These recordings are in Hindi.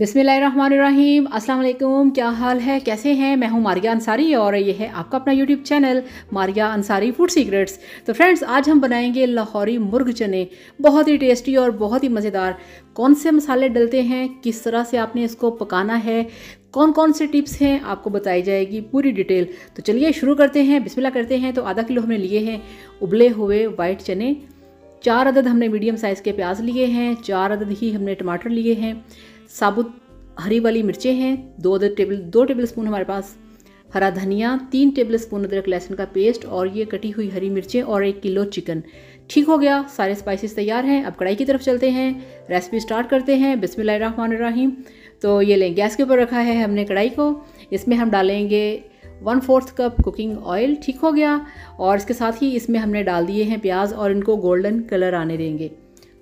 बिस्मिल्लाहिर्रहमानिर्रहीम, अस्सलाम वालेकुम। क्या हाल है, कैसे हैं? मैं हूं मारिया अंसारी और ये है आपका अपना YouTube channel Maria Ansari food secrets. तो फ्रेंड्स, आज हम बनाएंगे लाहौरी मुर्ग चने। बहुत ही टेस्टी और बहुत ही मज़ेदार। कौन से मसाले डलते हैं, किस तरह से आपने इसको पकाना है, कौन कौन से टिप्स हैं, आपको बताई जाएगी पूरी डिटेल। तो चलिए शुरू करते हैं, बिस्मिल्लाह करते हैं। तो आधा किलो हमने लिए हैं उबले हुए वाइट चने, 4 अदद हमने मीडियम साइज़ के प्याज लिए हैं, 4 अदद ही हमने टमाटर लिए हैं, साबुत हरी वाली मिर्चें हैं, 2 टेबल स्पून हमारे पास हरा धनिया, 3 टेबलस्पून अदरक लहसुन का पेस्ट और ये कटी हुई हरी मिर्चें और 1 किलो चिकन। ठीक हो गया, सारे स्पाइसेस तैयार हैं। अब कढ़ाई की तरफ चलते हैं, रेसिपी स्टार्ट करते हैं। बिस्मिल्लाहिर्रहमानिर्रहीम। तो ये लें, गैस के ऊपर रखा है हमने कढ़ाई को, इसमें हम डालेंगे 1/4 कप कुकिंग ऑयल। ठीक हो गया। और इसके साथ ही इसमें हमने डाल दिए हैं प्याज और इनको गोल्डन कलर आने देंगे।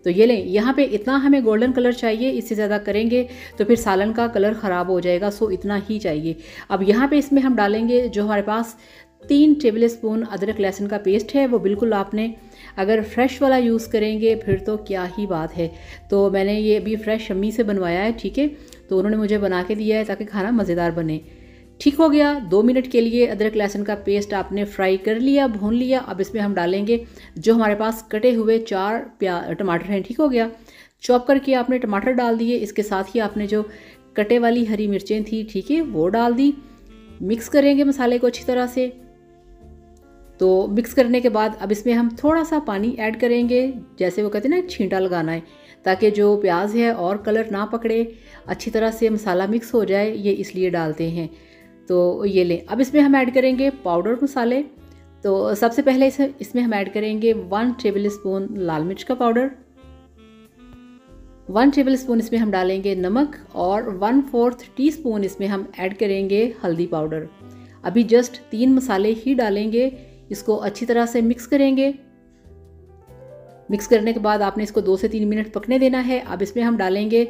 तो ये लें, यहाँ पे इतना हमें गोल्डन कलर चाहिए, इससे ज़्यादा करेंगे तो फिर सालन का कलर ख़राब हो जाएगा, सो इतना ही चाहिए। अब यहाँ पे इसमें हम डालेंगे जो हमारे पास 3 टेबलस्पून अदरक लहसुन का पेस्ट है, वो बिल्कुल आपने अगर फ्रेश वाला यूज़ करेंगे फिर तो क्या ही बात है। तो मैंने ये अभी फ्रेश अम्मी से बनवाया है, ठीक है, तो उन्होंने मुझे बना के दिया है ताकि खाना मज़ेदार बने। ठीक हो गया। 2 मिनट के लिए अदरक लहसुन का पेस्ट आपने फ्राई कर लिया, भून लिया। अब इसमें हम डालेंगे जो हमारे पास कटे हुए 4 टमाटर हैं। ठीक हो गया। चॉप करके आपने टमाटर डाल दिए, इसके साथ ही आपने जो कटे वाली हरी मिर्चें थी, ठीक है, वो डाल दी। मिक्स करेंगे मसाले को अच्छी तरह से। तो मिक्स करने के बाद अब इसमें हम थोड़ा सा पानी ऐड करेंगे, जैसे वो कहते हैं ना, छींटा लगाना है, ताकि जो प्याज है और कलर ना पकड़े, अच्छी तरह से मसाला मिक्स हो जाए, ये इसलिए डालते हैं। तो ये लें, अब इसमें हम ऐड करेंगे पाउडर मसाले। तो सबसे पहले इसमें हम ऐड करेंगे 1 टेबलस्पून लाल मिर्च का पाउडर, 1 टेबलस्पून इसमें हम डालेंगे नमक और 1/4 टीस्पून इसमें हम ऐड करेंगे हल्दी पाउडर। अभी जस्ट 3 मसाले ही डालेंगे, इसको अच्छी तरह से मिक्स करेंगे। मिक्स करने के बाद आपने इसको 2 से 3 मिनट पकने देना है। अब इसमें हम डालेंगे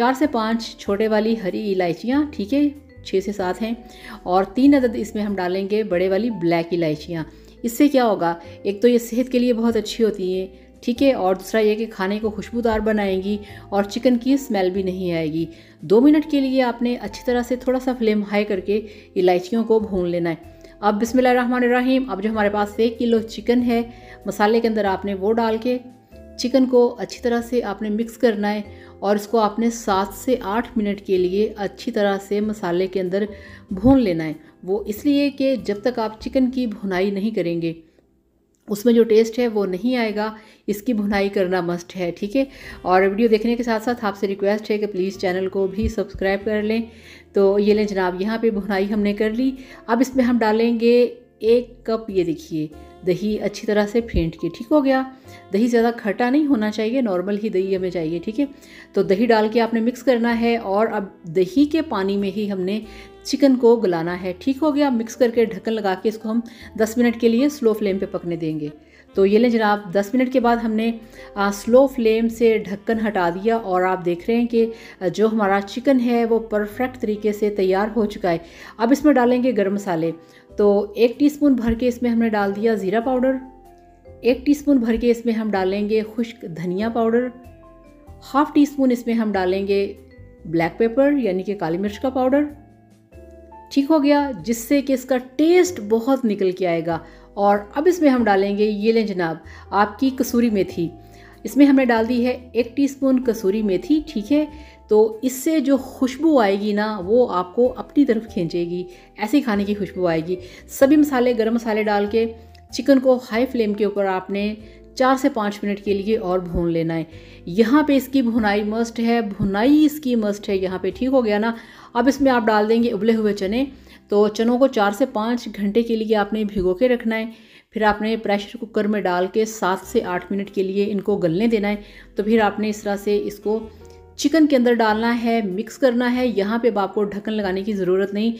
4 से 5 छोटे वाली हरी इलायचियाँ, ठीक है, 6 से 7 हैं, और 3 अदद इसमें हम डालेंगे बड़े वाली ब्लैक इलायचियाँ। इससे क्या होगा, एक तो ये सेहत के लिए बहुत अच्छी होती हैं, ठीक है, और दूसरा ये कि खाने को खुशबूदार बनाएंगी और चिकन की स्मेल भी नहीं आएगी। 2 मिनट के लिए आपने अच्छी तरह से थोड़ा सा फ्लेम हाई करके इलायचियों को भून लेना है। अब बिस्मिल्लाहिर्रहमानिर्रहीम। अब जो हमारे पास 1 किलो चिकन है, मसाले के अंदर आपने वो डाल के चिकन को अच्छी तरह से आपने मिक्स करना है और इसको आपने 7 से 8 मिनट के लिए अच्छी तरह से मसाले के अंदर भून लेना है। वो इसलिए कि जब तक आप चिकन की भुनाई नहीं करेंगे उसमें जो टेस्ट है वो नहीं आएगा, इसकी भुनाई करना मस्ट है, ठीक है। और वीडियो देखने के साथ साथ आपसे रिक्वेस्ट है कि प्लीज़ चैनल को भी सब्सक्राइब कर लें। तो ये लें जनाब, यहाँ पे भुनाई हमने कर ली। अब इसमें हम डालेंगे 1 कप, ये देखिए, दही अच्छी तरह से फेंट के। ठीक हो गया। दही ज़्यादा खट्टा नहीं होना चाहिए, नॉर्मल ही दही हमें चाहिए, ठीक है। तो दही डाल के आपने मिक्स करना है और अब दही के पानी में ही हमने चिकन को गलाना है। ठीक हो गया। मिक्स करके ढक्कन लगा के इसको हम 10 मिनट के लिए स्लो फ्लेम पे पकने देंगे। तो ये लें जनाब, 10 मिनट के बाद हमने स्लो फ्लेम से ढक्कन हटा दिया और आप देख रहे हैं कि जो हमारा चिकन है वो परफेक्ट तरीके से तैयार हो चुका है। अब इसमें डालेंगे गर्म मसाले। तो 1 टीस्पून भर के इसमें हमने डाल दिया ज़ीरा पाउडर, 1 टीस्पून भर के इसमें हम डालेंगे खुश्क धनिया पाउडर, 1/2 टीस्पून इसमें हम डालेंगे ब्लैक पेपर यानी कि काली मिर्च का पाउडर। ठीक हो गया, जिससे कि इसका टेस्ट बहुत निकल के आएगा। और अब इसमें हम डालेंगे, ये लें जनाब, आपकी कसूरी मेथी। इसमें हमने डाल दी है 1 टीस्पून कसूरी मेथी, ठीक है। तो इससे जो खुशबू आएगी ना, वो आपको अपनी तरफ खींचेगी, ऐसी खाने की खुशबू आएगी। सभी मसाले, गरम मसाले डाल के चिकन को हाई फ्लेम के ऊपर आपने 4 से 5 मिनट के लिए और भून लेना है। यहाँ पे इसकी भुनाई मस्ट है, भुनाई इसकी मस्ट है यहाँ पे। ठीक हो गया ना। अब इसमें आप डाल देंगे उबले हुए चने। तो चनों को 4 से 5 घंटे के लिए आपने भिगो के रखना है, फिर आपने प्रेशर कुकर में डाल के 7 से 8 मिनट के लिए इनको गलने देना है। तो फिर आपने इस तरह से इसको चिकन के अंदर डालना है, मिक्स करना है। यहाँ पे अब आपको ढक्कन लगाने की ज़रूरत नहीं,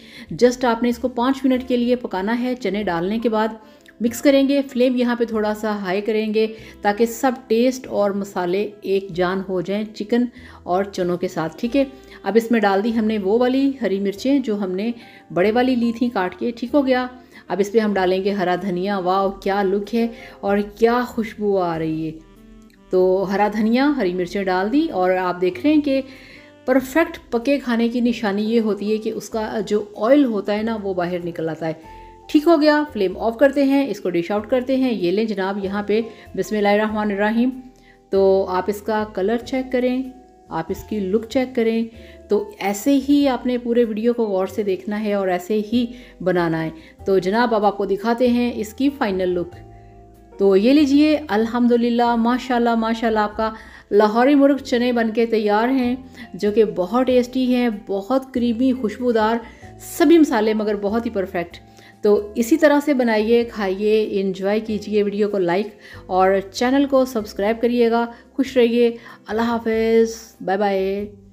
जस्ट आपने इसको 5 मिनट के लिए पकाना है। चने डालने के बाद मिक्स करेंगे, फ्लेम यहाँ पे थोड़ा सा हाई करेंगे ताकि सब टेस्ट और मसाले एक जान हो जाएं चिकन और चनों के साथ, ठीक है। अब इसमें डाल दी हमने वो वाली हरी मिर्चें जो हमने बड़े वाली ली थी काट के। ठीक हो गया। अब इस पर हम डालेंगे हरा धनिया। वाह, क्या लुक है और क्या खुशबू आ रही है। तो हरा धनिया, हरी मिर्चें डाल दी और आप देख रहे हैं कि परफेक्ट पके खाने की निशानी ये होती है कि उसका जो ऑयल होता है ना वो बाहर निकल आता है। ठीक हो गया, फ्लेम ऑफ करते हैं, इसको डिश आउट करते हैं। ये लें जनाब यहाँ पे बिस्मिल्लाहिर्रहमानिर्रहीम। तो आप इसका कलर चेक करें, आप इसकी लुक चेक करें। तो ऐसे ही आपने पूरे वीडियो को गौर से देखना है और ऐसे ही बनाना है। तो जनाब अब आपको दिखाते हैं इसकी फ़ाइनल लुक। तो ये लीजिए, अल्हम्दुलिल्लाह, माशाल्लाह माशाल्लाह, आपका लाहौरी मुर्ग चने बनके तैयार हैं, जो कि बहुत टेस्टी हैं, बहुत क्रीमी, खुशबूदार, सभी मसाले मगर बहुत ही परफेक्ट। तो इसी तरह से बनाइए, खाइए, एंजॉय कीजिए। वीडियो को लाइक और चैनल को सब्सक्राइब करिएगा। खुश रहिए, अल्लाह हाफिज़, बाय बाय।